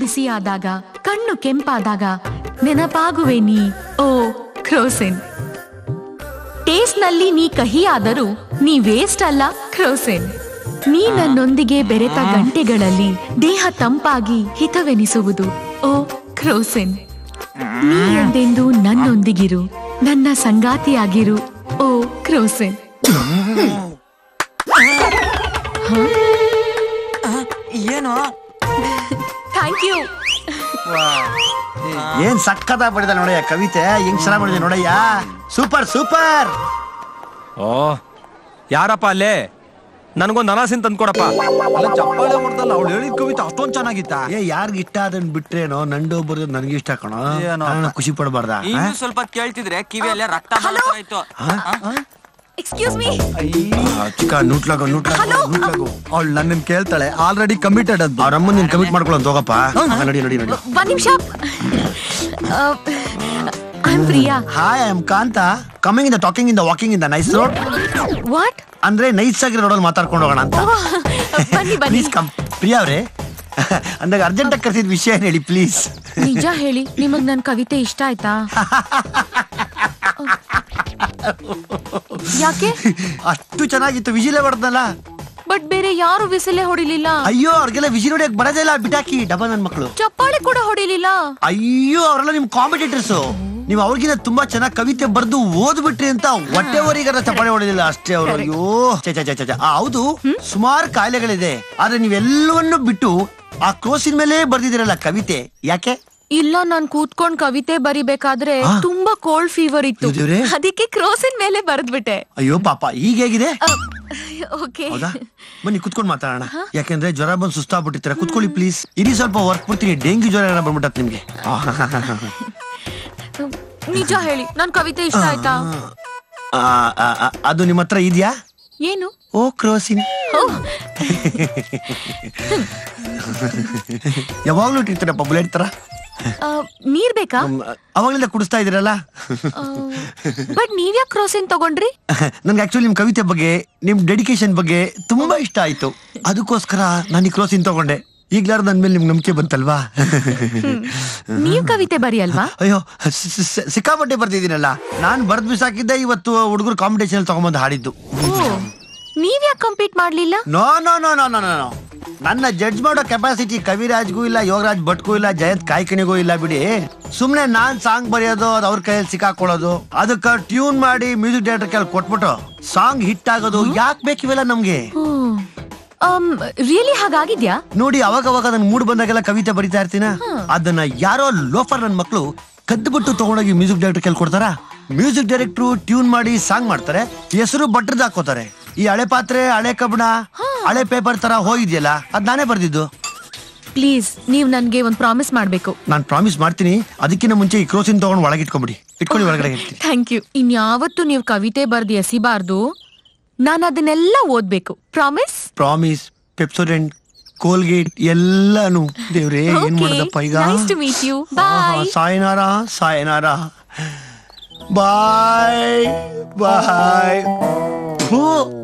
ಬಿಸಿಯಾದಾಗ ಕಣ್ಣು ಕೆಂಪಾದಾಗ ನೆನಪಾಗುವೆ ನೀ ಓ ಕ್ರೋಸೆನ್. ಟೇಸ್ಟ್ ನಲ್ಲಿ ನೀ ಕಹಿಯಾದರೂ ನೀ ವೇಸ್ಟ್ ಅಲ್ಲ ಕ್ರೋಸೆನ್. ನೀ ನನ್ನೊಂದಿಗೆ ಬೆರೆತ ಗಂಟೆಗಳಲ್ಲಿ ದೇಹ ತಂಪಾಗಿ ಹಿತವೆನಿಸುವುದು ಓ ಕ್ರೋಸೆನ್. ನೀ ಎಂದೆಂದು ನನ್ನೊಂದಿಗಿರು, ನನ್ನ ಸಂಗಾತಿಯಾಗಿರು ಓ ಕ್ರೋಸೆನ್. ಏನು ಥ್ಯಾಂಕ್ ಯು. ಏನ್ ಸಕ್ಕತ್ತ ಬಡಿದ ನೋಡಯ್ಯ ಕವಿತೆ, ಹೆಂಗ್ ಚೆನ್ನಾಗಿ ಬಡಿದೆ ನೋಡಯ್ಯ, ಸೂಪರ್ ಸೂಪರ್. ಓ ಯಾರಪ್ಪ ಅಲ್ಲೇ, ನನಗೊಂದು ಅನಾಸಿನ ತಂದ್ಕೊಡಪ್ಪ. ಅಲ್ಲ ಚಪ್ಪಾಳೆ ಹೊಡ್ದಲ್ಲ, ಅವಳು ಹೇಳಿದ ಕವಿತೆ ಅಷ್ಟೊಂದು ಚೆನ್ನಾಗಿತ್ತ. ಏ ಯಾರಿಗಿಷ್ಟ ಅದನ್ನ ಬಿಟ್ರೇನೋ, ನಂಡು ಬರೋದು ನನಗಿಷ್ಟ ಕಣೋ, ಖುಷಿ ಪಡಬಾರ್ದ. ಸ್ವಲ್ಪ ಕೇಳ್ತಿದ್ರೆ ಕಿವಿಯಲ್ಲೇ ರಕ್ತ ಬರ್ತಾಯಿತ್ತು. ಎಕ್ಸ್ಕ್ಯೂಸ್ ಮೀ ಚಿಕ್ಕ, ನೂಟ್ಲಾಗೋ ನೂಟ್ಲಾಗೋ ನೂಟ್ಲಾಗೋ. ಅವಳು ನನ್ನ ಕೇಳ್ತಾಳೆ, ಆಲ್ರೆಡಿ ಕಮಿಟೆಡ್ ಅಂತ. ಅವ್ರ ಅಮ್ಮನ ನೀನು ಕಮಿಟ್ ಮಾಡ್ಕೊಳ್ಳೋ ಅಂತ ಹೋಗಪ್ಪ. ನೋಡಿ ನೋಡಿ ನೋಡಿ, ಒಂದು ನಿಮಿಷ. I am Priya. Hi I am Kanta. Coming in the talking in the walking in the nice road. What ಅಂದ್ರೆ ನೈಸ್ ಆಗಿ ರೋಡಲ್ಲಿ ಮಾತಾಡ್ಕೊಂಡು ಹೋಗೋಣ ಅಂತ. ಬನ್ನಿ ಬನ್ನಿ ಪ್ಲೀಸ್ ಕಮ್. ಪ್ರಿಯಾ ಅವರೇ, ಅಂದಾಗ ಅರ್ಜೆಂಟ್ ಆಗಿ ಕರೆಸಿದ ವಿಷಯ ಏನು ಹೇಳಿ ಪ್ಲೀಸ್. ನಿಜ ಹೇಳಿ, ನಿಮಗೆ ನನ್ನ ಕವಿತೆ ಇಷ್ಟ ಆಯ್ತಾ? ಯಾಕೆ? ಅಷ್ಟು ಚೆನ್ನಾಗಿತ್ತು, ವಿಜಿಲೆ ಹೊಡೆದ್ನಲ್ಲ. ಬಟ್ ಬೇರೆ ಯಾರು ವಿಸಿಲೆ ಹೊಡಿಲಿಲ್ಲ. ಅಯ್ಯೋ ಅವ್ರಿಗೆಲ್ಲ ವಿಜಿಲ್ ಹೊಡಿಯಕ್ ಬರೋದಿಲ್ಲ, ಬಿಟಾಕಿ ಡಬ ನನ್ ಮಕ್ಕಳು. ಚಪ್ಪಾಳೆ ಕೂಡ ಹೊಡಿಲಿಲ್ಲ. ಅಯ್ಯೋ ಅವರೆಲ್ಲ ನಿಮ್ ಕಾಂಪಿಟೇಟರ್ಸ್, ನೀವು ಅವ್ರಿಗಿಂತ ತುಂಬಾ ಚೆನ್ನಾಗಿ ಕವಿತೆ ಬರೆದು ಓದ್ಬಿಟ್ರಿ ಅಂತ ಹೊಟ್ಟೆವರಿಗಾರ ಚಪ್ಪಾಳೆ ಹೊಡೆದಿಲ್ಲ ಅಷ್ಟೇ ಅವ್ರು. ಅಯ್ಯೋ ಚ. ಹೌದು, ಸುಮಾರು ಕಾಯಿಲೆಗಳಿದೆ, ಆದ್ರೆ ನೀವೆಲ್ಲವನ್ನೂ ಬಿಟ್ಟು ಆ ಕ್ರೋಸಿನ ಮೇಲೆ ಬರ್ದಿದಿರಲ್ಲ ಕವಿತೆ, ಯಾಕೆ? ಇಲ್ಲ, ನಾನ್ ಕೂತ್ಕೊಂಡ್ ಕವಿತೆ ಬರಿಬೇಕಾದ್ರೆ ತುಂಬಾ ಕೋಲ್ಡ್ ಫೀವರ್ ಇತ್ತು, ಅದಕ್ಕೆ ಕ್ರೋಸಿನ ಮೇಲೆ ಬರೆದ್ಬಿಟ್ಟೆ. ಅಯ್ಯೋ ಪಾಪ, ಈಗ ಹೇಗಿದೆ? ಬನ್ನಿ ಕುತ್ಕೊಂಡ್ ಮಾತಾಡೋಣ, ಯಾಕೆಂದ್ರೆ ಜ್ವರ ಬಂದು ಸುಸ್ತಾಗ್ಬಿಟ್ಟಿರ್ತೀರ. ಕುತ್ಕೊಳ್ಳಿ ಪ್ಲೀಸ್, ಇಲ್ಲಿ ಸ್ವಲ್ಪ ವರ್ಕ್ ಕೊಡ್ತೀನಿ. ಡೆಂಗ್ಯೂ ಜ್ವರ ಏನೋ ಬಂದ್ಬಿಟ್ಟ ನಿಮ್ಗೆ? ನಿಜ ಹೇಳಿ, ನನ್ ಕವಿತೆ ಇಷ್ಟ ಆಯ್ತಾ? ಅದು ನಿಮ್ಮ ಹತ್ರ ಇದೆಯಾ? ಏನು? ಓ ಕ್ರೋಸಿನ್. ಯಾವಾಗ್ಲೂ ಇಟ್ಟಿರ್ತೀರಪ್ಪ ಬುಲೆಟ್ ತರ. ನೀರ್ ಬೇಕಾ? ಅವಾಗಲಿಂದ ಕುಡಿಸ್ತಾ ಇದೀರಲ್ಲ. ಬಟ್ ನೀವ್ ಯಾಕೆ ಕ್ರೋಸಿನ್ ತಗೊಂಡ್ರಿ? ನನ್ಗೆ ಆಕ್ಚುಲಿ ನಿಮ್ ಕವಿತೆ ಬಗ್ಗೆ, ನಿಮ್ ಡೆಡಿಕೇಶನ್ ಬಗ್ಗೆ ತುಂಬಾ ಇಷ್ಟ ಆಯ್ತು, ಅದಕ್ಕೋಸ್ಕರ ನಾನು ಈ ಕ್ರೋಸಿನ್ ತಗೊಂಡೆ. ಈಗ್ಲಾರು ನನ್ ಮೇಲೆ ನಿಮ್ ನಂಬಿಕೆ ಬಂತಲ್ವಾ? ನೀವ್ ಕವಿತೆ ಬರಿ ಅಲ್ವಾ? ಅಯ್ಯೋ ಸಿಕ್ಕಾಪಟ್ಟೆ ಬರ್ತಿದ್ದೀನಲ್ಲ, ನಾನ್ ಬರ್ದ್ ಬಿಸಾಕಿದ್ದೆ. ಇವತ್ತು ಹುಡುಗರು ಕಾಂಪಿಟೇಷನ್ ತಗೊಂಬಂದು ಹಾಡಿದ್ದು. ನೀವ್ ಯಾಕೆ ಕಂಪೀಟ್ ಮಾಡ್ಲಿಲ್ಲ? No no no no no no, ನನ್ನ ಜಡ್ಜ್ ಮಾಡೋ ಕೆಪಾಸಿಟಿ ಕವಿರಾಜ್ಗೂ ಇಲ್ಲ, ಯೋಗರಾಜ್ ಭಟ್ಗೂ ಇಲ್ಲ, ಜಯಂತ್ ಕಾಯ್ಕಣಿಗೂ ಇಲ್ಲ ಬಿಡಿ. ಸುಮ್ನೆ ನಾನ್ ಸಾಂಗ್ ಬರೆಯೋದು, ಅದು ಅವ್ರ ಕೈಯಲ್ಲಿ ಸಿಕ್ಕಾಕೊಳ್ಳೋದು, ಅದಕ್ಕ ಟ್ಯೂನ್ ಮಾಡಿ ಮ್ಯೂಸಿಕ್ ಡೈರೆಕ್ಟರ್ ಕೈಯಲ್ಲಿ ಕೊಟ್ಬಿಟ್ಟು ಸಾಂಗ್ ಹಿಟ್ ಆಗೋದು, ಯಾಕೆ ಬೇಕಿವೆಲ್ಲ ನಮ್ಗೆ? ರಿಯಲಿ ಹಾಗಾಗಿದ್ಯಾ? ನೋಡಿ ಅವಾಗ ಅವಾಗ ನನ್ ಮೂಡ್ ಬಂದಾಗೆಲ್ಲ ಕವಿತೆ ಬರಿತಾ ಇರ್ತೀನ, ಅದನ್ನ ಯಾರೋ ಲೋಫರ್ ನನ್ ಮಕ್ಳು ಕದ್ಬಿಟ್ಟು ತಗೊಂಡೋಗಿ ಮ್ಯೂಸಿಕ್ ಡೈರೆಕ್ಟರ್ ಕೈಯಲ್ಲಿ ಕೊಡ್ತಾರ. ಮ್ಯೂಸಿಕ್ ಡೈರೆಕ್ಟ್ರು ಟ್ಯೂನ್ ಮಾಡಿ ಸಾಂಗ್ ಮಾಡ್ತಾರೆ, ಹೆಸರು ಭಟ್ರದ್ದು ಹಾಕೋತಾರೆ. ಈ ಹಳೆ ಪಾತ್ರೆ, ಹಳೆ ಕಬ್ಬಣ, ಹಳೆ ಪೇಪರ್ ತರ ಹೋಗಿದ್ಯಲ್ಲ, ಅದ್ ನಾನೇ ಬರ್ದಿದ್ದು. ಪ್ಲೀಸ್ ನೀವ್ ನನ್ಗೆ ಒಂದ್ ಪ್ರಾಮಿಸ್ ಮಾಡ್ಬೇಕು. ನಾನ್ ಪ್ರಾಮಿಸ್ ಮಾಡ್ತೀನಿ, ಅದಕ್ಕಿಂತ ಮುಂಚೆ ಈ ಕ್ರೋಸಿನ್ ತಗೊಂಡು ಒಳಗೆ ಇಟ್ಕೊಂಡ್ಬಿಡಿ. ಇಟ್ಕೊಳ್ಳಿ ಒಳಗಡೆ. Thank you. ಇನ್ಯಾವತ್ತು ನೀವು ಕವಿತೆ ಬರ್ದು ಎಸಿಬಾರ್ದು, ನಾನು ಅದನ್ನೆಲ್ಲ ಓದ್ಬೇಕು. ಪ್ರಾಮಿಸ್? ಪ್ರಾಮಿಸ್. ಪೆಪ್ಸೋಡೆಂಟ್, ಕೋಲ್ಗೇಟ್ ಎಲ್ಲಾನು. ದೇವ್ರೇ ಏನ್ ಮಾಡೋದಪ್ಪ ಈಗ. Nice to meet you. Bye. ಸಾಯನಾರಾ ಸಾಯನಾರಾ, ಬಾಯ್ ಬಾಯ್.